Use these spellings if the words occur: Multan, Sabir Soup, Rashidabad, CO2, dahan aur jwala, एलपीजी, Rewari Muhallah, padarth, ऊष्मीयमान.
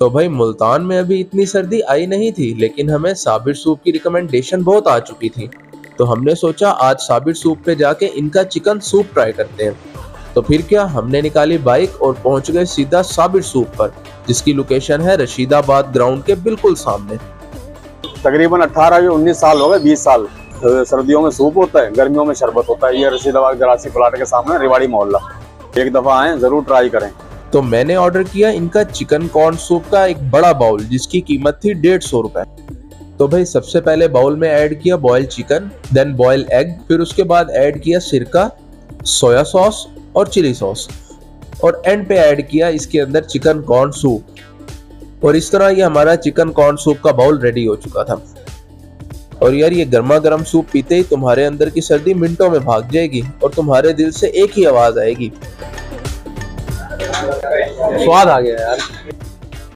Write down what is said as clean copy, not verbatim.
तो भाई मुल्तान में अभी इतनी सर्दी आई नहीं थी, लेकिन हमें साबिर सूप की रिकमेंडेशन बहुत आ चुकी थी, तो हमने सोचा आज साबिर सूप पे जाके इनका चिकन सूप ट्राई करते हैं। तो फिर क्या, हमने निकाली बाइक और पहुंच गए सीधा साबिर सूप पर, जिसकी लोकेशन है रशीदाबाद ग्राउंड के बिल्कुल सामने। तकरीबन 18 से 19 साल हो गए, 20 साल। सर्दियों में सूप होता है, गर्मियों में शरबत होता है। ये रशीदाबाद गरासी प्लाट के सामने रेवाड़ी मोहल्ला, एक दफा आए जरूर ट्राई करें। तो मैंने ऑर्डर किया इनका चिकन कॉर्न सूप का एक बड़ा बाउल, जिसकी कीमत थी 150 रुपए। तो भाई सबसे पहले बाउल में ऐड किया boil chicken, then boil egg, फिर उसके बाद ऐड किया सिरका, सोया सॉस और चिली सॉस, और एंड पे ऐड किया इसके अंदर चिकन कॉर्न सूप। और इस तरह ये हमारा चिकन कॉर्न सूप का बाउल रेडी हो चुका था। और यार, ये गर्मा गर्म सूप पीते ही तुम्हारे अंदर की सर्दी मिनटों में भाग जाएगी और तुम्हारे दिल से एक ही आवाज आएगी, स्वाद आ गया यार।